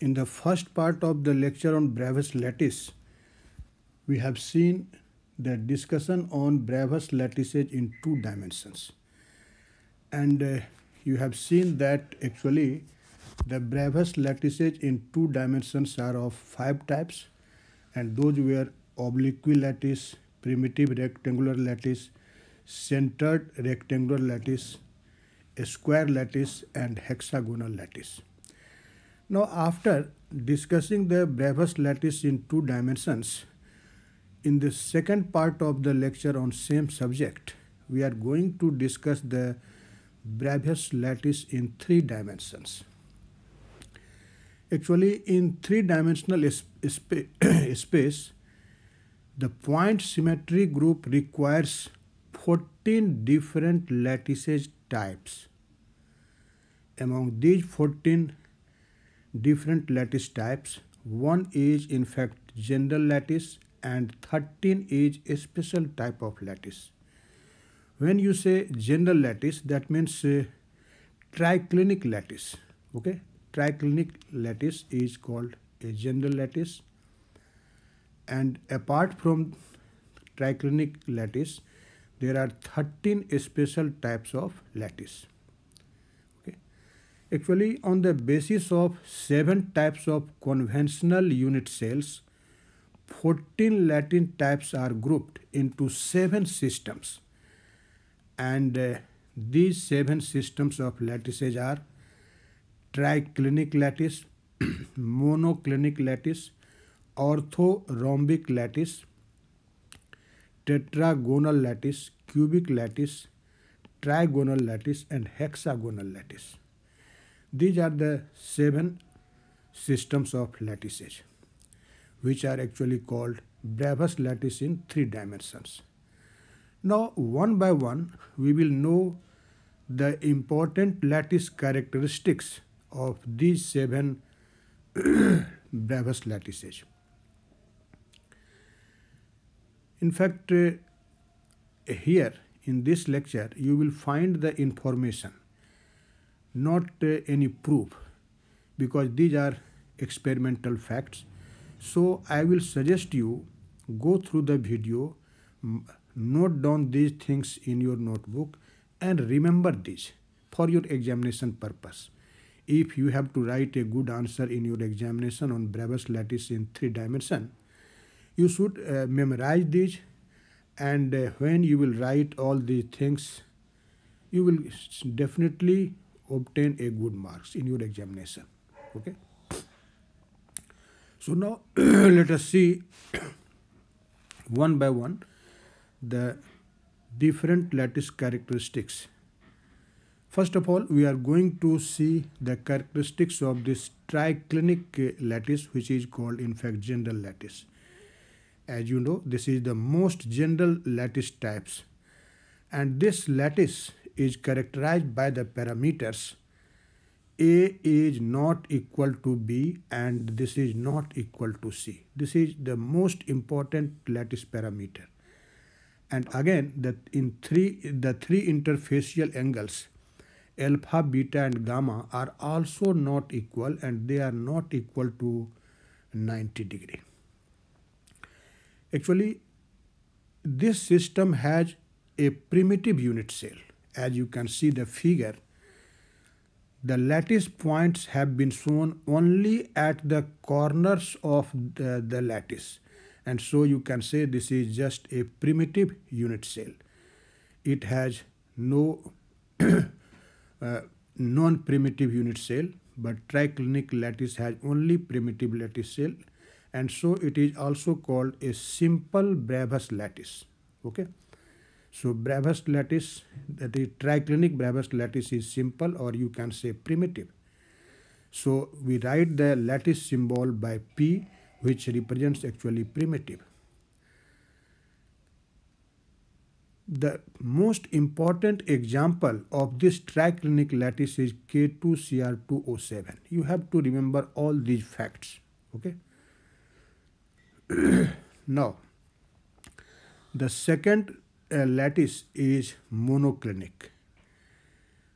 In the first part of the lecture on Bravais lattice, we have seen the discussion on Bravais lattices in two dimensions. And you have seen that actually the Bravais lattices in two dimensions are of 5 types, and those were obliquilattice, primitive rectangular lattice, centered rectangular lattice, square lattice, and hexagonal lattice. Now, after discussing the Bravais lattice in two dimensions, in the second part of the lecture on same subject, we are going to discuss the Bravais lattice in 3 dimensions. Actually, in 3-dimensional space, the point symmetry group requires 14 different lattice types. Among these 14 different lattice types, 1 is in fact general lattice and 13 is a special type of lattice. When you say general lattice, that means triclinic lattice. Okay, triclinic lattice is called a general lattice, and apart from triclinic lattice, there are 13 special types of lattice. Actually, on the basis of 7 types of conventional unit cells, 14 lattice types are grouped into 7 systems, and these 7 systems of lattices are triclinic lattice, monoclinic lattice, orthorhombic lattice, tetragonal lattice, cubic lattice, trigonal lattice, and hexagonal lattice. These are the 7 systems of lattices, which are actually called Bravais lattice in 3 dimensions. Now, one by one, we will know the important lattice characteristics of these 7 Bravais lattices. In fact, here in this lecture, you will find the information, not any proof, because these are experimental facts. So I will suggest you go through the video, note down these things in your notebook, and remember these for your examination purpose. If you have to write a good answer in your examination on Bravais lattice in 3 dimensions, you should memorize these, and when you will write all these things, you will definitely obtain a good marks in your examination. Okay. So now let us see one by one the different lattice characteristics. First of all, we are going to see the characteristics of this triclinic lattice, which is called in fact general lattice. As you know, this is the most general lattice types, and this lattice is characterized by the parameters A is not equal to B and this is not equal to C. This is the most important lattice parameter. And again, that the three interfacial angles alpha, beta, and gamma are also not equal, and they are not equal to 90 degree. Actually, this system has a primitive unit cell. As you can see the figure, the lattice points have been shown only at the corners of the lattice, and so you can say this is just a primitive unit cell. It has no non-primitive unit cell, but triclinic lattice has only primitive lattice cell, and so it is also called a simple Bravais lattice. Okay. So Bravais lattice, the triclinic Bravais lattice is simple, or you can say primitive. So we write the lattice symbol by P, which represents actually primitive. The most important example of this triclinic lattice is K2Cr2O7. You have to remember all these facts. Okay. Now, the second lattice is monoclinic.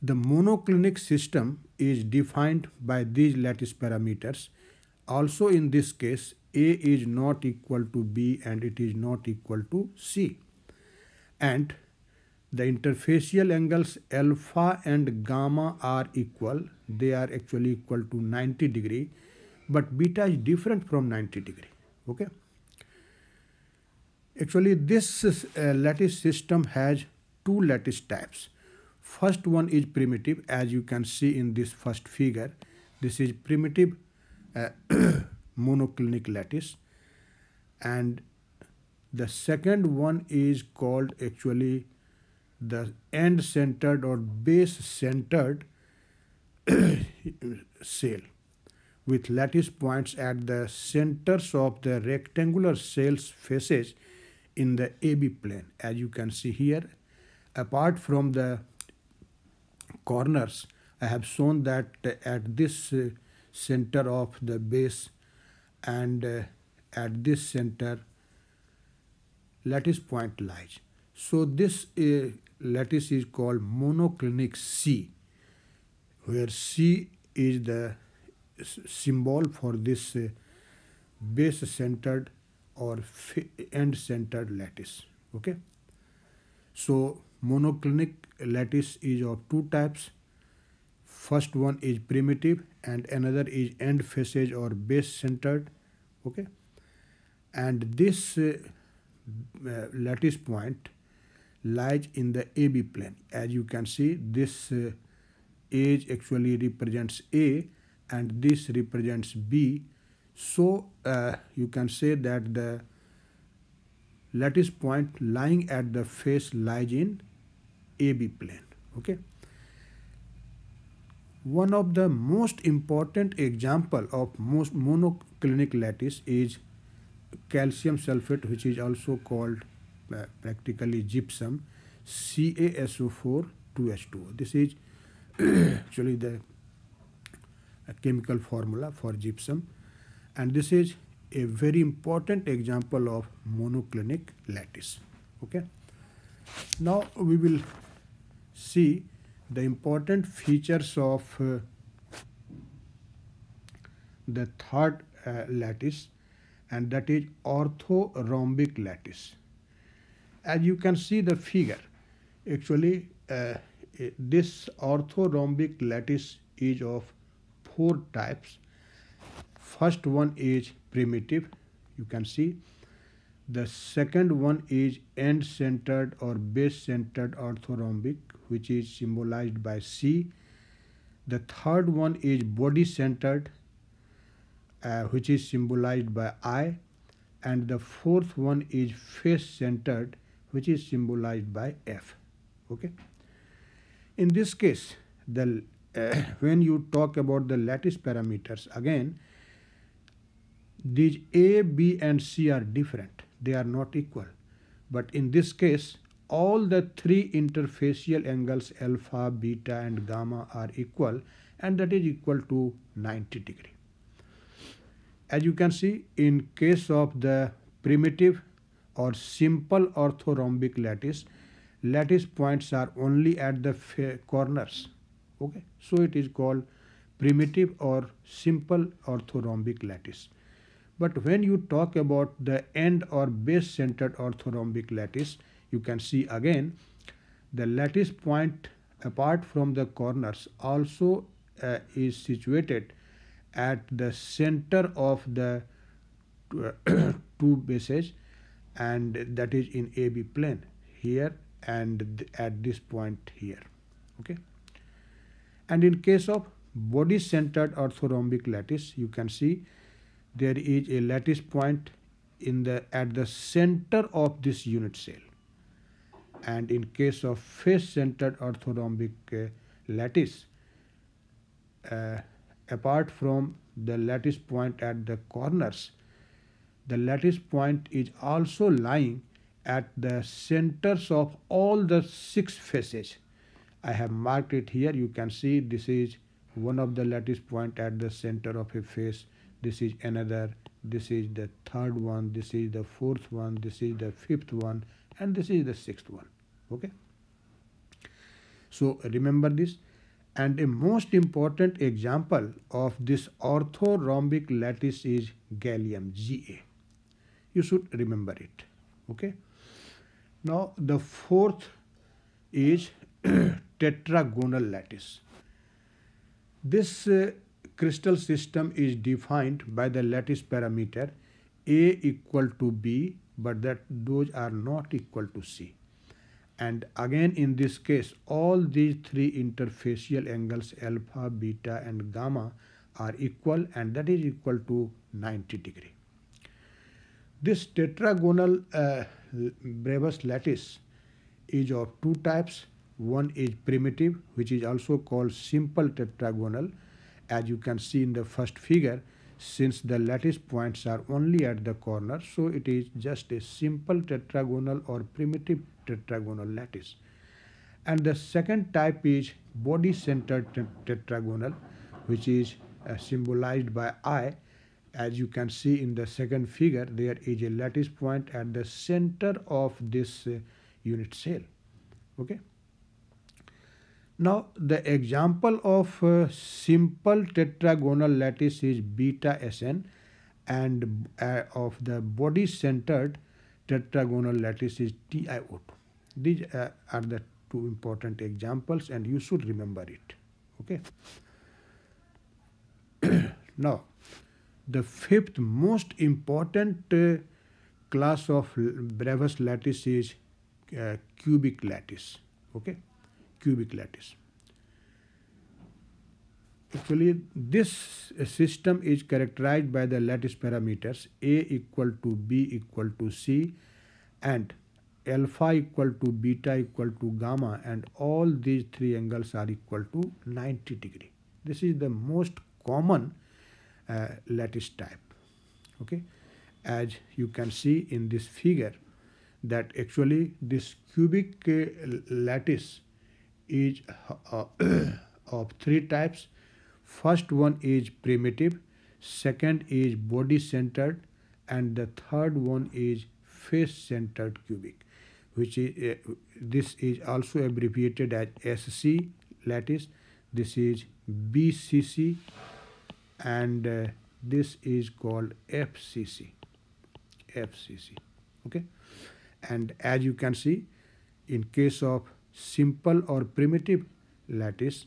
The monoclinic system is defined by these lattice parameters. Also in this case, A is not equal to B and it is not equal to C. And the interfacial angles alpha and gamma are equal. They are actually equal to 90 degree, but beta is different from 90 degree. Okay. Actually, this lattice system has two lattice types. First one is primitive, as you can see in this first figure. This is primitive monoclinic lattice, and the second one is called actually the end centered or base centered cell, with lattice points at the centers of the rectangular cells faces in the AB plane, as you can see here. Apart from the corners, I have shown that at this center of the base and at this center lattice point lies. So this lattice is called monoclinic C, where C is the symbol for this base centered or end centered lattice. Okay, so monoclinic lattice is of two types. First one is primitive and another is end faces or base centered. Okay, and this lattice point lies in the AB plane. As you can see, this edge actually represents A and this represents B. So you can say that the lattice point lying at the face lies in AB plane. Okay. One of the most important example of most monoclinic lattice is calcium sulfate, which is also called practically gypsum, CaSO4 2H2O. This is actually the chemical formula for gypsum, and this is a very important example of monoclinic lattice. Okay, now we will see the important features of the third lattice, and that is orthorhombic lattice. As you can see the figure, actually this orthorhombic lattice is of four types. First one is primitive, you can see. The second one is end-centered or base-centered orthorhombic, which is symbolized by C. The third one is body-centered, which is symbolized by I. And the fourth one is face-centered, which is symbolized by F. Okay. In this case, the when you talk about the lattice parameters, again, these A, B, and C are different. They are not equal. But in this case, all the three interfacial angles alpha, beta, and gamma are equal, and that is equal to 90 degree. As you can see, in case of the primitive or simple orthorhombic lattice, lattice points are only at the corners. Okay, so it is called primitive or simple orthorhombic lattice. But when you talk about the end or base centered orthorhombic lattice, you can see again the lattice point apart from the corners also is situated at the center of the two bases, and that is in AB plane here and at this point here. Okay. And in case of body centered orthorhombic lattice, you can see there is a lattice point in the at the center of this unit cell. And in case of face centered orthorhombic lattice, apart from the lattice point at the corners, the lattice point is also lying at the centers of all the six faces. I have marked it here. You can see this is one of the lattice point at the center of a face. This is another. This is the third one. This is the fourth one. This is the fifth one. And this is the sixth one. Okay. So remember this. And a most important example of this orthorhombic lattice is gallium, Ga. You should remember it. Okay. Now the fourth is tetragonal lattice. This crystal system is defined by the lattice parameter A equal to B, but that those are not equal to C. And again in this case, all these three interfacial angles alpha, beta and gamma are equal, and that is equal to 90 degree. This tetragonal Bravais lattice is of two types. One is primitive, which is also called simple tetragonal, as you can see in the first figure. Since the lattice points are only at the corner, so it is just a simple tetragonal or primitive tetragonal lattice. And the second type is body centered tetragonal, which is symbolized by I. As you can see in the second figure, there is a lattice point at the center of this unit cell. Okay. Now the example of simple tetragonal lattice is beta Sn, and of the body centered tetragonal lattice is TiO2. These are the two important examples, and you should remember it. Okay. Now the fifth most important class of Bravais lattice is cubic lattice. Okay. Cubic lattice. Actually, this system is characterized by the lattice parameters A equal to B equal to C, and alpha equal to beta equal to gamma, and all these three angles are equal to 90 degree. This is the most common lattice type. Okay, as you can see in this figure, that actually this cubic lattice is of three types. First one is primitive, second is body centered, and the third one is face centered cubic, which is this is also abbreviated as SC lattice. This is BCC, and this is called FCC. Okay. And as you can see, in case of simple or primitive lattice,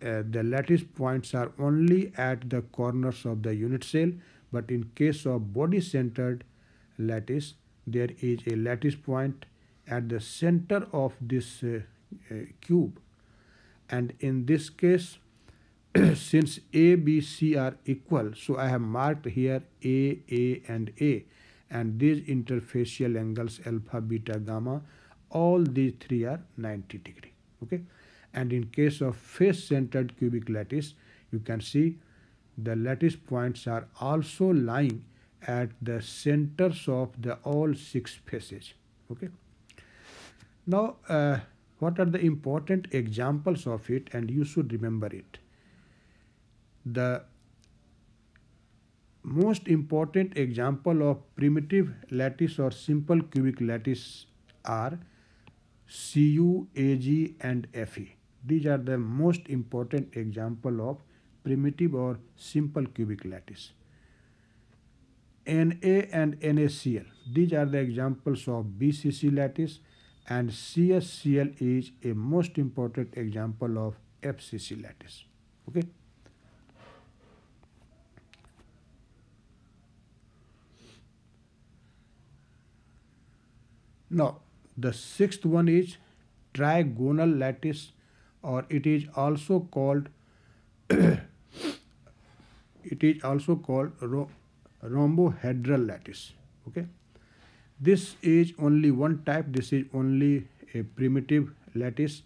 the lattice points are only at the corners of the unit cell, but in case of body centered lattice, there is a lattice point at the center of this cube. And in this case, since A, B, C are equal, so I have marked here A, and these interfacial angles alpha, beta, gamma, all these three are 90 degree. Okay. And in case of face centered cubic lattice, you can see the lattice points are also lying at the centers of the all six faces. Okay. Now what are the important examples of it, and you should remember it. The most important example of primitive lattice or simple cubic lattice are Cu, Ag and Fe. These are the most important example of primitive or simple cubic lattice. Na and NaCl, these are the examples of BCC lattice, and CsCl is a most important example of FCC lattice. Okay. Now the sixth one is trigonal lattice, or it is also called rhombohedral lattice. Okay, this is only one type. This is only a primitive lattice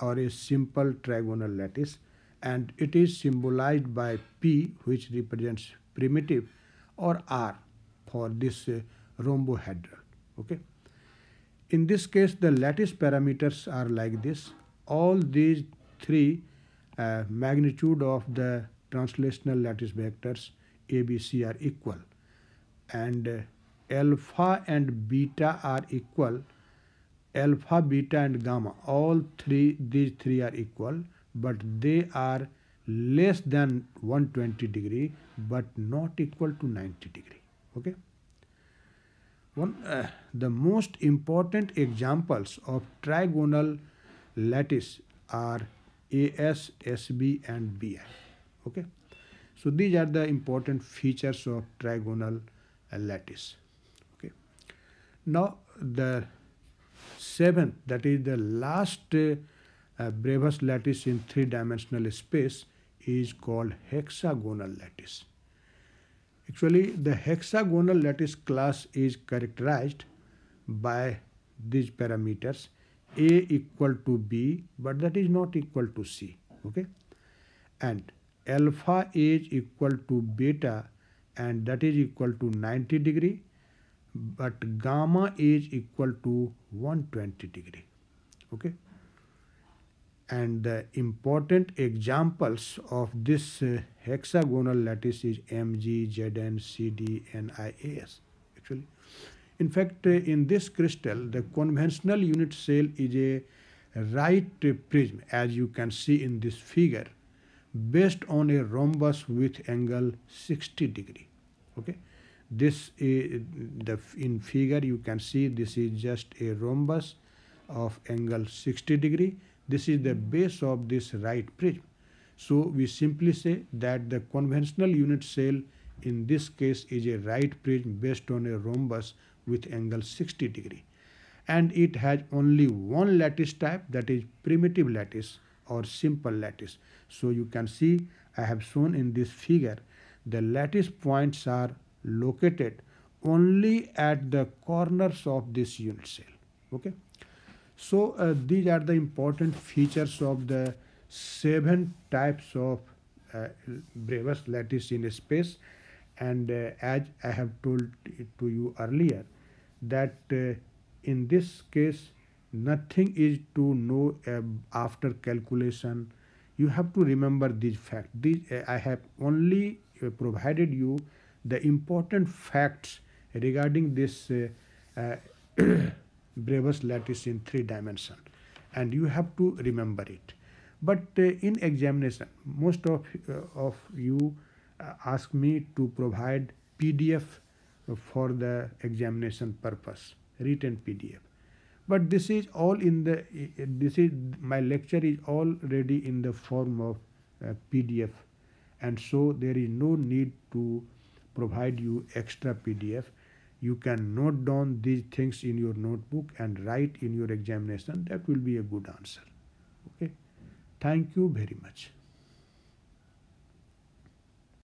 or a simple trigonal lattice, and it is symbolized by P, which represents primitive, or R for this rhombohedral. Okay. In this case, the lattice parameters are like this. All these three magnitude of the translational lattice vectors A, B, C are equal, and alpha and beta are equal. Alpha, beta and gamma, all three, these three are equal, but they are less than 120 degree but not equal to 90 degree. Okay. The most important examples of trigonal lattice are AS, SB and BI. Okay. So these are the important features of trigonal lattice. Okay. Now the seventh, that is the last Bravais lattice in three-dimensional space, is called hexagonal lattice. Actually, the hexagonal lattice class is characterized by these parameters: A equal to B, but that is not equal to C. Okay, and alpha is equal to beta, and that is equal to 90 degree, but gamma is equal to 120 degree. Okay. And the important examples of this hexagonal lattice is Mg, Zn, Cd, NiAs. Actually, in fact, in this crystal, the conventional unit cell is a right prism, as you can see in this figure, based on a rhombus with angle 60 degree. Okay, this is the in figure you can see this is just a rhombus of angle 60 degree. This is the base of this right prism. So we simply say that the conventional unit cell in this case is a right prism based on a rhombus with angle 60 degree. And it has only one lattice type, that is primitive lattice or simple lattice. So you can see I have shown in this figure the lattice points are located only at the corners of this unit cell. Okay. So these are the important features of the 7 types of Bravais lattice in space. And as I have told to you earlier, that in this case nothing is to know after calculation. You have to remember these facts. I have only provided you the important facts regarding this Bravais lattice in 3 dimension, and you have to remember it. But in examination, most of you ask me to provide PDF for the examination purpose, written PDF. But this is all in the my lecture is already in the form of PDF, and so there is no need to provide you extra PDF. You can note down these things in your notebook and write in your examination. That will be a good answer. Okay. Thank you very much.